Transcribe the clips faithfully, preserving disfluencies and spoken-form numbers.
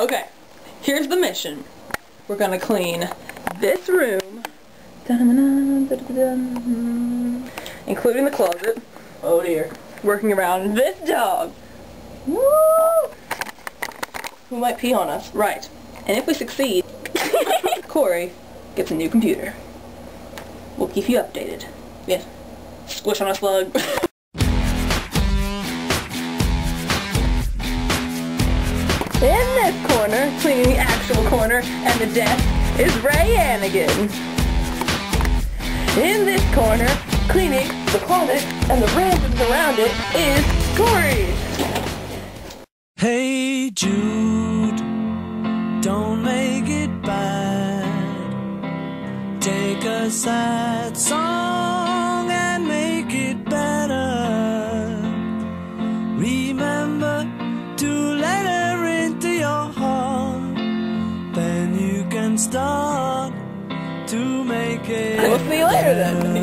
Okay, here's the mission. We're gonna clean this room, including the closet. Oh dear. Working around this dog. Woo! Who might pee on us. Right. And if we succeed, Cori gets a new computer. We'll keep you updated. Yes. Squish on a slug. In this corner, cleaning the actual corner and the desk, is Ray Annigan. In this corner, cleaning the closet and the randoms around it, is Cori. Hey Jude, don't make it bad. Take a sad song and make it better. Remember to let her into your heart. Then you can start to make it. We'll see you later then.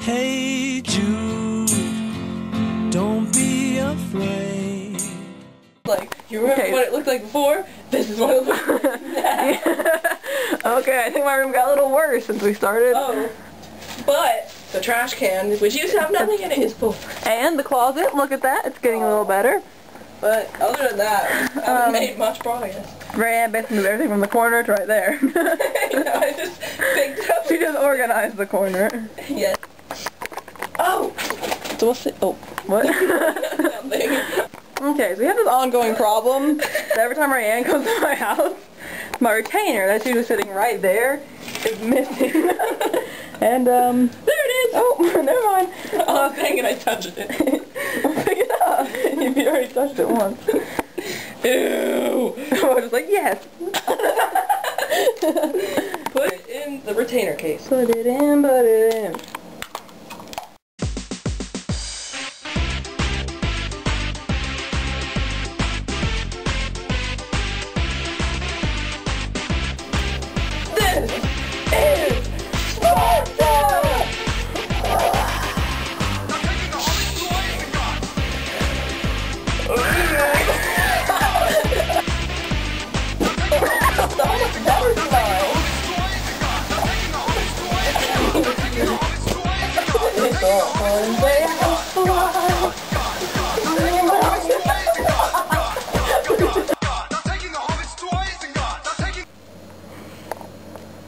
Hey Jude, don't be afraid. Like, you remember okay. What it looked like before? This is what it looked like now. Yeah. Okay, I think my room got a little worse since we started. Oh, but the trash can, which used to have nothing in it, is full. And the closet, look at that, it's getting oh. a little better. But other than that, I haven't um, made much progress. Ray basically moved everything from the corner to right there. You know, I just picked up. She just organized the corner. Yes. Oh! So what's it? Oh, what? Okay, so we have this ongoing problem that every time Ray Ann comes to my house, my retainer that she was sitting right there is missing. And, um... there it is! Oh, never mind. Oh, uh, dang it, I touched it. Pick it up. You already touched it once. Ew! I was like, yes! Put it in the retainer case. Put it in, put it in.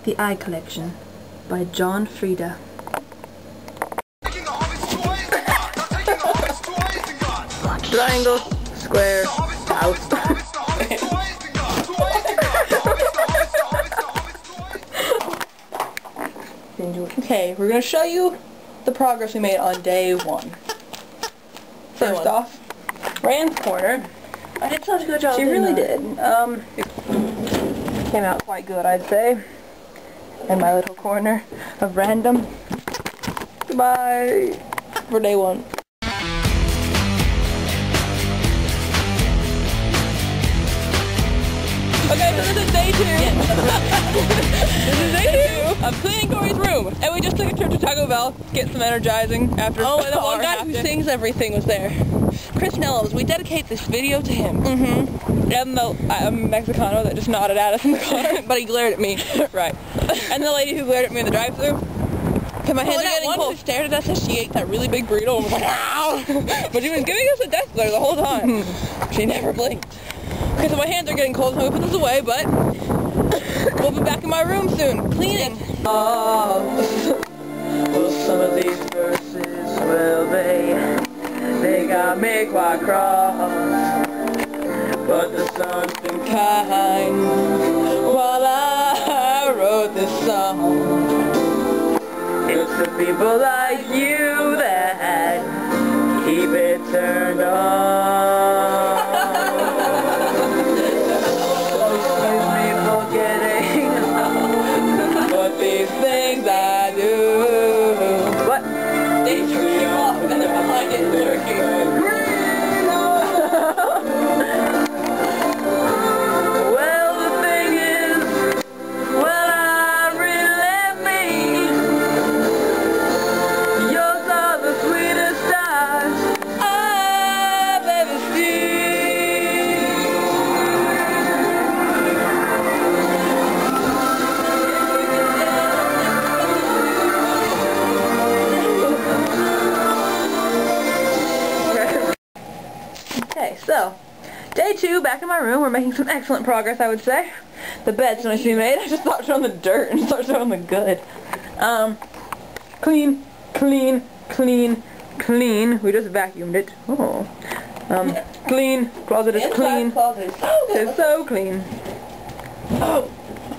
The Eye Collection by John Frieda. Triangle, square, house. Okay, we're gonna show you the progress we made on day one. First one. off, Rand's corner. I did such a good job. She really did. Um, it came out quite good, I'd say. In my little corner of random. Goodbye for day one. Okay, so this is day two. This is day two of cleaning Cori's room. And we just took a trip to Taco Bell, get some energizing after. Oh, and the one guy after. who sings everything was there. Chris Nelloms, we dedicate this video to him. Mm-hmm. And the I'm Mexicano that just nodded at us in the car, but he glared at me. Right. And the lady who glared at me in the drive-thru. My hands oh, are getting cold. Who stared at us as she ate that really big burrito and was like, ow! But she was giving us a death glare the whole time. She never blinked. Okay, so my hands are getting cold, so I'm gonna put this away, but we'll be back in my room soon, cleaning. Oh, well, some of these verses will be. They got me quite cross, but there's something kind while I wrote this song. It's the people like you that keep it turned on. These people getting on, but these things I do. What? They turn you off and they're behind it. Okay, so, day two, back in my room. We're making some excellent progress, I would say. The bed's nice to be made. I just stopped showing the dirt and started showing the good. Um, clean, clean, clean, clean. We just vacuumed it. Oh. Um, clean. Closet is clean. Closet. It's so clean. Oh.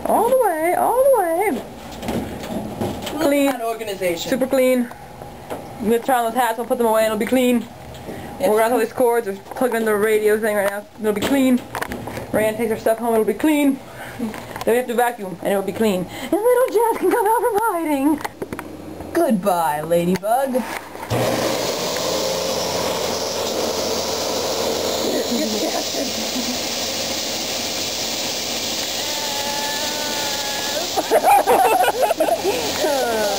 All the way, all the way. Clean. Organization. Super clean. I'm going to try on those hats. I'll put them away and it'll be clean. We're going to all these cords. We're plugging in the radio thing right now. It'll be clean. Rand takes her stuff home. It'll be clean. Then we have to vacuum and it'll be clean. And little Jazz can come out from hiding. Goodbye, Ladybug. uh.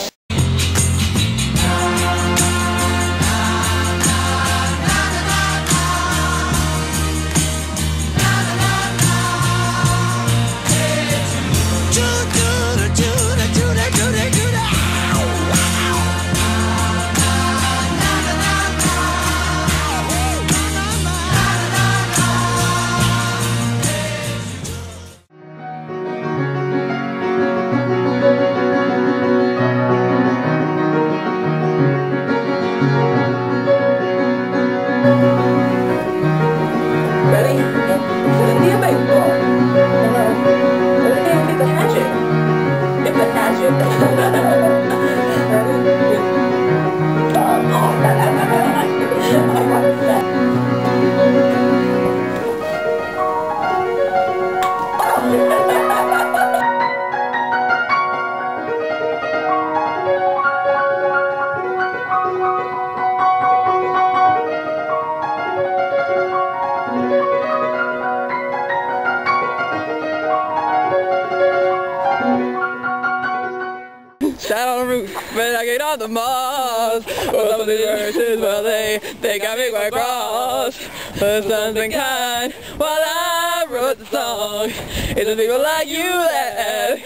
But I get off the moss. Well, some of these verses, well, they think I make my cross. But something kind, while I wrote the song, it's the people like you that.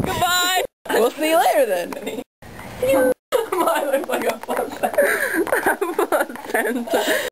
Goodbye. We'll see you later then. Mine looks like a fun center.